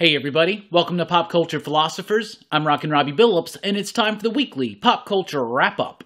Hey everybody, welcome to Pop Culture Philosophers. I'm Rockin' Robbie Billups, and it's time for the weekly Pop Culture Wrap-Up.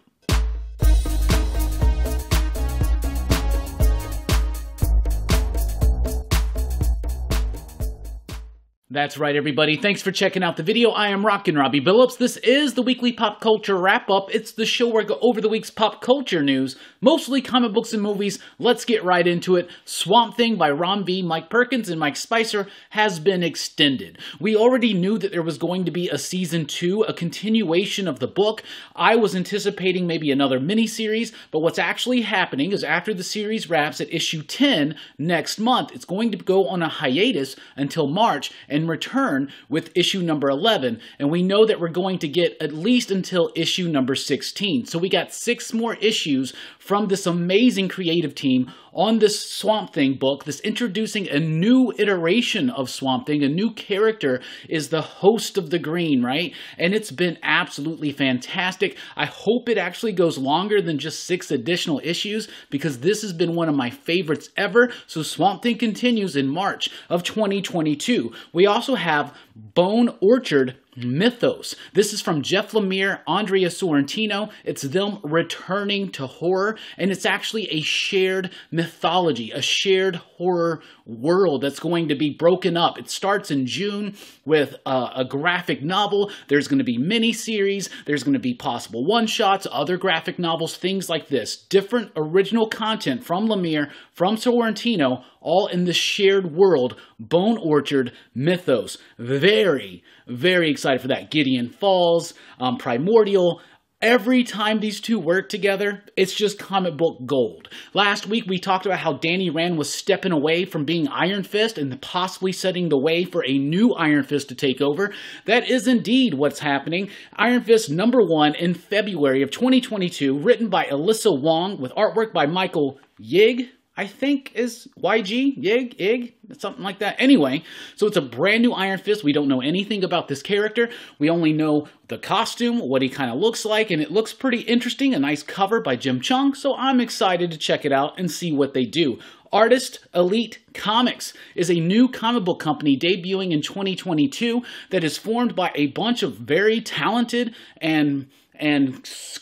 That's right everybody, thanks for checking out the video. I am Rockin' Robbie Billups. This is the weekly Pop Culture Wrap-Up. It's the show where I go over the week's pop culture news, mostly comic books and movies. Let's get right into it. Swamp Thing by Ram V., Mike Perkins, and Mike Spicer has been extended. We already knew that there was going to be a season 2, a continuation of the book. I was anticipating maybe another miniseries, but what's actually happening is after the series wraps at issue 10 next month, it's going to go on a hiatus until March and return with issue number 11, and we know that we're going to get at least until issue number 16. So we got 6 more issues from this amazing creative team on this Swamp Thing book. This introducing a new iteration of Swamp Thing, a new character is the Host of the Green, right? And it's been absolutely fantastic. I hope it actually goes longer than just 6 additional issues, because this has been one of my favorites ever. So Swamp Thing continues in March of 2022. We also have Bone Orchard Mythos. This is from Jeff Lemire, Andrea Sorrentino. It's them returning to horror, and it's actually a shared mythology, a shared horror world that's going to be broken up. It starts in June with a graphic novel. There's going to be miniseries. There's going to be possible one-shots, other graphic novels, things like this. Different original content from Lemire, from Sorrentino, all in the shared world, Bone Orchard Mythos. Very, very excited for that. Gideon Falls, Primordial. Every time these two work together, it's just comic book gold. Last week, we talked about how Danny Rand was stepping away from being Iron Fist and possibly setting the way for a new Iron Fist to take over. That is indeed what's happening. Iron Fist #1 in February of 2022, written by Alyssa Wong, with artwork by Michael Yig. I think is YG, Yig, Ig, something like that. Anyway, so it's a brand new Iron Fist. We don't know anything about this character. We only know the costume, what he kind of looks like, and it looks pretty interesting. A nice cover by Jim Chung, so I'm excited to check it out and see what they do. Artist Elite Comics is a new comic book company debuting in 2022 that is formed by a bunch of very talented and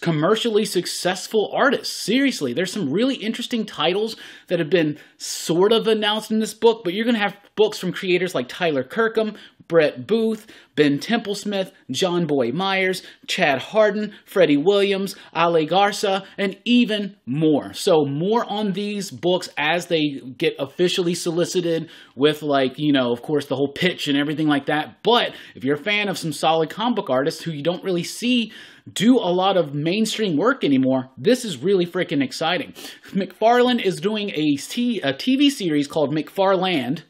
commercially successful artists. Seriously, there's some really interesting titles that have been sort of announced in this book, but you're going to have books from creators like Tyler Kirkham, Brett Booth, Ben Templesmith, John Boy Myers, Chad Hardin, Freddie Williams, Ale Garza, and even more. So more on these books as they get officially solicited with, like, you know, of course, the whole pitch and everything like that. But if you're a fan of some solid comic book artists who you don't really see do a lot of mainstream work anymore, this is really freaking exciting. McFarlane is doing a TV series called McFarland.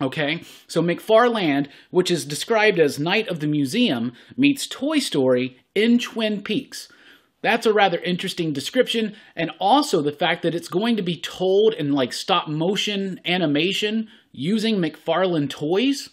Okay, so McFarland, which is described as Night of the Museum meets Toy Story in Twin Peaks. That's a rather interesting description, and also the fact that it's going to be told in, like, stop-motion animation using McFarlane toys.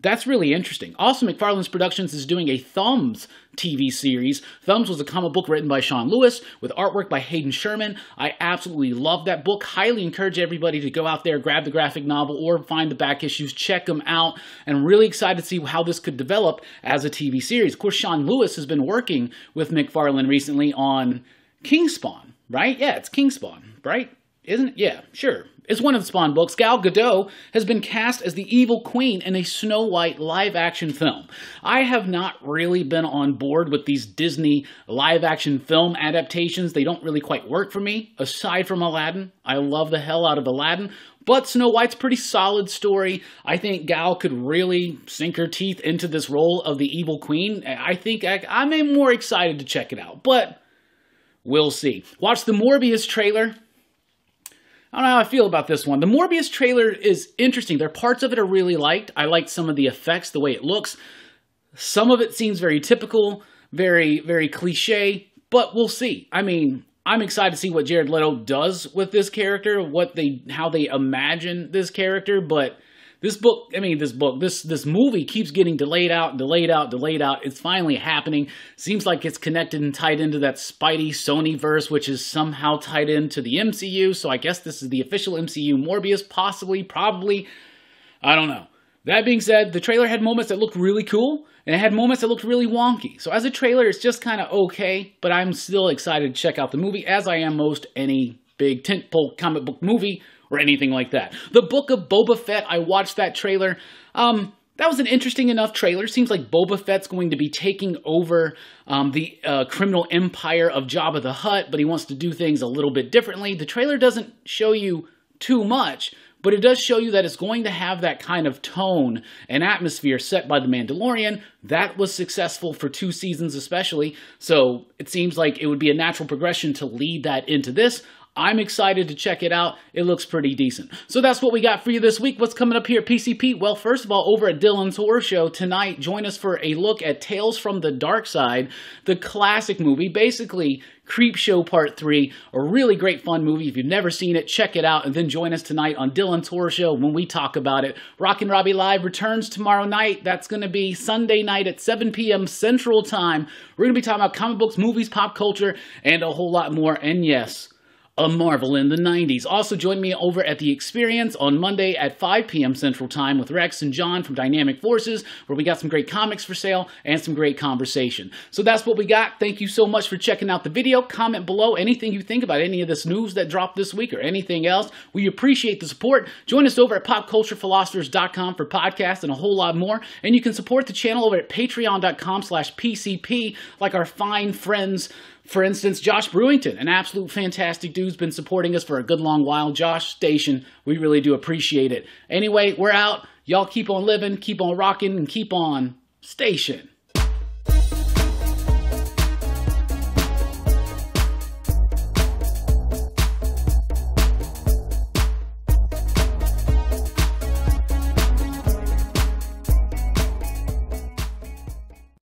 That's really interesting. Also, McFarlane Productions is doing a Thumbs TV series. Thumbs was a comic book written by Sean Lewis with artwork by Hayden Sherman. I absolutely love that book. Highly encourage everybody to go out there, grab the graphic novel, or find the back issues, check them out, and really excited to see how this could develop as a TV series. Of course, Sean Lewis has been working with McFarlane recently on Kingspawn, right? Yeah, it's Kingspawn, right? Isn't it? Yeah, sure. It's one of the Spawn books. Gal Gadot has been cast as the evil queen in a Snow White live-action film. I have not really been on board with these Disney live-action film adaptations. They don't really quite work for me, aside from Aladdin. I love the hell out of Aladdin. But Snow White's a pretty solid story. I think Gal could really sink her teeth into this role of the evil queen. I think I'm more excited to check it out, but we'll see. Watch the Morbius trailer. I don't know how I feel about this one. The Morbius trailer is interesting. There are parts of it I really liked. I liked some of the effects, the way it looks. Some of it seems very typical, very, very cliche, but we'll see. I mean, I'm excited to see what Jared Leto does with this character, how they imagine this character, but this book, this movie keeps getting delayed out and delayed out, delayed out. It's finally happening. Seems like it's connected and tied into that Spidey Sony verse, which is somehow tied into the MCU. So I guess this is the official MCU Morbius, possibly, probably. I don't know. That being said, the trailer had moments that looked really cool, and it had moments that looked really wonky. So as a trailer, it's just kind of okay, but I'm still excited to check out the movie, as I am most any big tentpole comic book movie or anything like that. The Book of Boba Fett, I watched that trailer. That was an interesting enough trailer. Seems like Boba Fett's going to be taking over the criminal empire of Jabba the Hutt, but he wants to do things a little bit differently. The trailer doesn't show you too much, but it does show you that it's going to have that kind of tone and atmosphere set by The Mandalorian. That was successful for 2 seasons especially, so it seems like it would be a natural progression to lead that into this. I'm excited to check it out. It looks pretty decent. So that's what we got for you this week. What's coming up here at PCP? Well, first of all, over at Dylan's Horror Show tonight, join us for a look at Tales from the Dark Side, the classic movie, basically Creepshow Part 3, a really great fun movie. If you've never seen it, check it out, and then join us tonight on Dylan's Horror Show when we talk about it. Rockin' Robbie Live returns tomorrow night. That's going to be Sunday night at 7 p.m. Central Time. We're going to be talking about comic books, movies, pop culture, and a whole lot more, and yes, a Marvel in the 90s. Also, join me over at The Experience on Monday at 5 p.m. Central Time with Rex and John from Dynamic Forces, where we got some great comics for sale and some great conversation. So that's what we got. Thank you so much for checking out the video. Comment below anything you think about any of this news that dropped this week or anything else. We appreciate the support. Join us over at popculturephilosophers.com for podcasts and a whole lot more. And you can support the channel over at patreon.com/PCP, like our fine friends. For instance, Josh Brewington, an absolute fantastic dude, has been supporting us for a good long while. Josh Station, we really do appreciate it. Anyway, we're out. Y'all keep on living, keep on rocking, and keep on station.